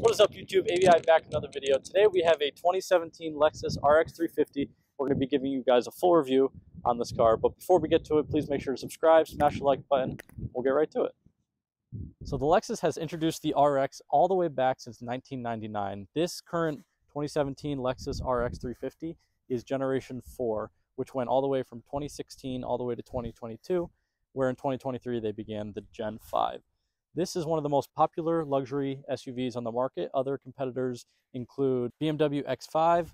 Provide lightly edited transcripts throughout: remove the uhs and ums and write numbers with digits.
What is up, YouTube? ABI back another video. Today we have a 2017 Lexus RX 350. We're going to be giving you guys a full review on this car. But before we get to it, please make sure to subscribe, smash the like button. We'll get right to it. So the Lexus has introduced the RX all the way back since 1999. This current 2017 Lexus RX 350 is generation 4, which went all the way from 2016 all the way to 2022, where in 2023 they began the Gen 5. This is one of the most popular luxury SUVs on the market. Other competitors include BMW X5,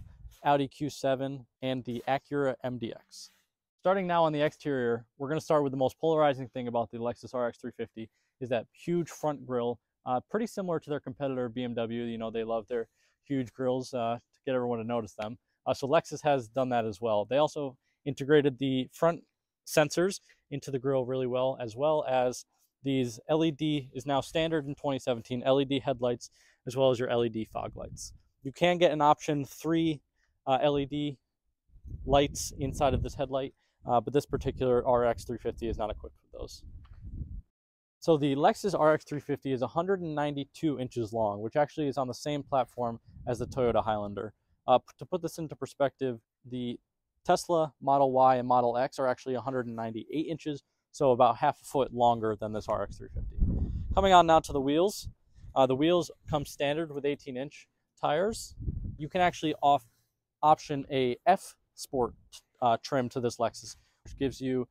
Audi Q7, and the Acura MDX. Starting now on the exterior, we're going to start with the most polarizing thing about the Lexus RX 350 is that huge front grille, pretty similar to their competitor BMW. You know, they love their huge grilles to get everyone to notice them. So Lexus has done that as well. They also integrated the front sensors into the grille really well, as well as these LED is now standard in 2017, LED headlights, as well as your LED fog lights. You can get an option 3 LED lights inside of this headlight, but this particular RX 350 is not equipped with those. So the Lexus RX 350 is 192 inches long, which actually is on the same platform as the Toyota Highlander. To put this into perspective, the Tesla Model Y and Model X are actually 198 inches, so about half a foot longer than this RX 350. Coming on now to the wheels. The wheels come standard with 18-inch tires. You can actually option a F-Sport trim to this Lexus, which gives you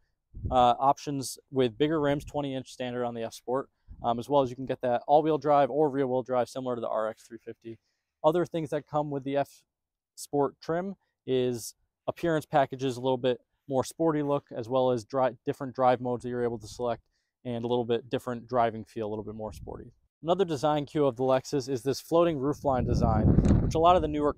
options with bigger rims, 20-inch standard on the F-Sport, as well as you can get that all-wheel drive or rear-wheel drive similar to the RX 350. Other things that come with the F-Sport trim is appearance packages, a little bit more sporty look, as well as different drive modes that you're able to select, and a little bit different driving feel, a little bit more sporty. Another design cue of the Lexus is this floating roofline design, which a lot of the newer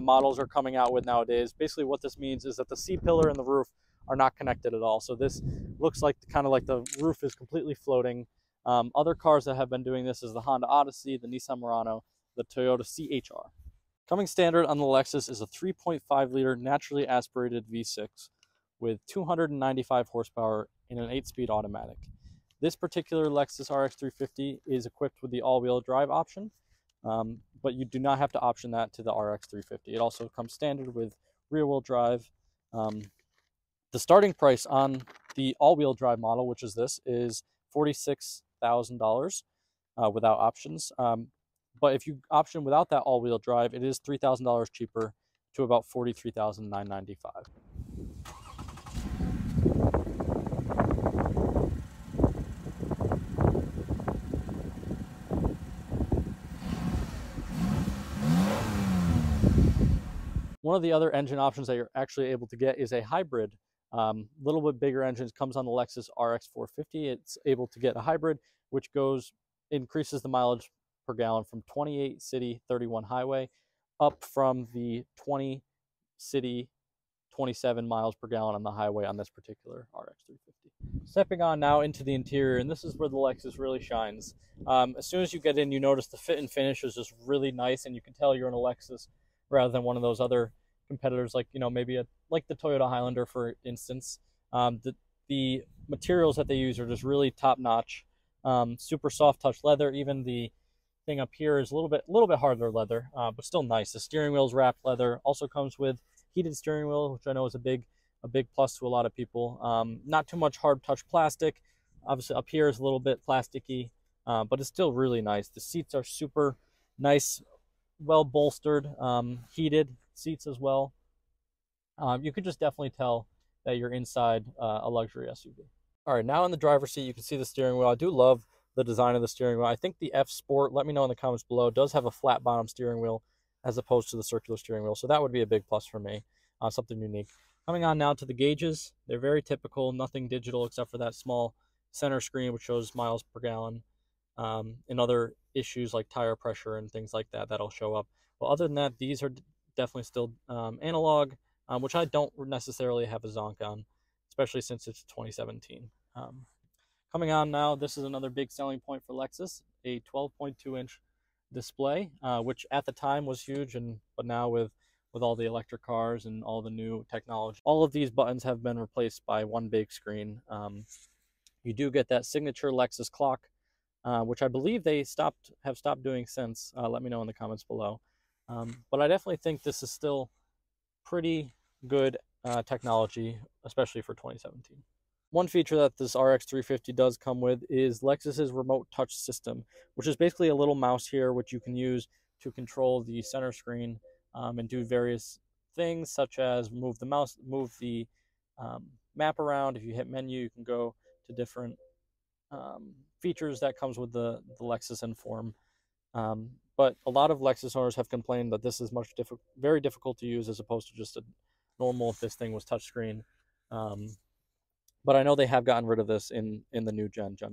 models are coming out with nowadays. Basically what this means is that the C-pillar and the roof are not connected at all. So this looks like kind of like the roof is completely floating. Other cars that have been doing this is the Honda Odyssey, the Nissan Murano, the Toyota C-HR. Coming standard on the Lexus is a 3.5-liter naturally aspirated V6 with 295 horsepower in an 8-speed automatic. This particular Lexus RX 350 is equipped with the all-wheel drive option, but you do not have to option that to the RX 350. It also comes standard with rear-wheel drive. The starting price on the all-wheel drive model, which is this, is $46,000 without options. But if you option without that all-wheel drive, it is $3,000 cheaper to about $43,995. One of the other engine options that you're actually able to get is a hybrid. Little bit bigger engines comes on the Lexus RX 450. It's able to get a hybrid, which increases the mileage per gallon from 28 city 31 highway up from the 20 city 27 miles per gallon on the highway on this particular RX 350. Stepping on now into the interior, and this is where the Lexus really shines. As soon as you get in, you notice the fit and finish is just really nice, and you can tell you're in a Lexus rather than one of those other competitors, like, you know, maybe like the Toyota Highlander, for instance. The materials that they use are just really top-notch, super soft touch leather. Even the thing up here is a little bit harder leather, but still nice. The steering wheel's wrapped leather. Also comes with heated steering wheel, which I know is a big plus to a lot of people. Not too much hard touch plastic. Obviously up here is a little bit plasticky, but it's still really nice. The seats are super nice, well bolstered, heated seats as well. You can just definitely tell that you're inside a luxury SUV. All right, now in the driver's seat, you can see the steering wheel. I do love the design of the steering wheel. I think the F-Sport, let me know in the comments below, does have a flat bottom steering wheel as opposed to the circular steering wheel. So that would be a big plus for me, something unique. Coming on now to the gauges. They're very typical, nothing digital except for that small center screen which shows miles per gallon, and other issues like tire pressure and things like that that'll show up. But other than that, these are definitely still analog, which I don't necessarily have a zonk on, especially since it's 2017. Coming on now, this is another big selling point for Lexus, a 12.2-inch display, which at the time was huge, but now with all the electric cars and all the new technology, all of these buttons have been replaced by one big screen. You do get that signature Lexus clock which I believe they have stopped doing since. Let me know in the comments below. But I definitely think this is still pretty good technology, especially for 2017. One feature that this RX 350 does come with is Lexus's remote touch system, which is basically a little mouse here, which you can use to control the center screen and do various things, such as move the mouse, move the map around. If you hit menu, you can go to different features that comes with the Lexus Inform. But a lot of Lexus owners have complained that this is very difficult to use as opposed to just a normal, if this thing was touchscreen. But I know they have gotten rid of this in the new Gen 5.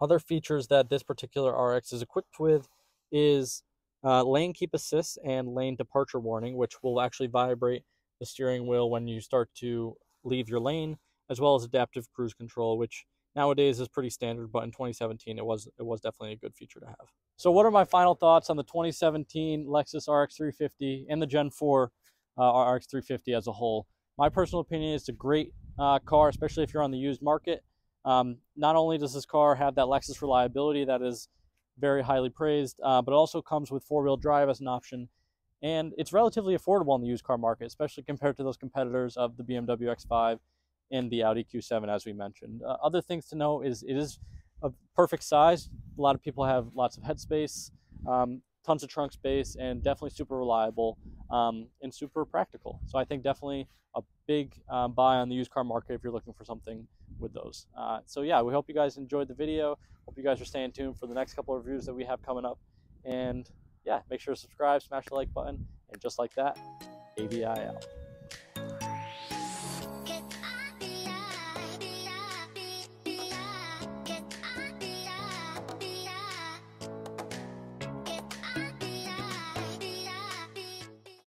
Other features that this particular RX is equipped with is lane keep assist and lane departure warning, which will actually vibrate the steering wheel when you start to leave your lane, as well as adaptive cruise control, which nowadays is pretty standard, but in 2017 it was definitely a good feature to have. So what are my final thoughts on the 2017 Lexus RX 350 and the Gen 4 RX 350 as a whole? My personal opinion is it's a great car, especially if you're on the used market. Not only does this car have that Lexus reliability that is very highly praised, but it also comes with four-wheel drive as an option, and it's relatively affordable in the used car market, especially compared to those competitors of the BMW X5 and the Audi Q7, as we mentioned. Other things to know is it is a perfect size. A lot of people have lots of headspace, tons of trunk space, and definitely super reliable and super practical. So I think definitely a big buy on the used car market if you're looking for something with those. So yeah, we hope you guys enjoyed the video. Hope you guys are staying tuned for the next couple of reviews that we have coming up. And yeah, make sure to subscribe, smash the like button, and just like that, AVI out.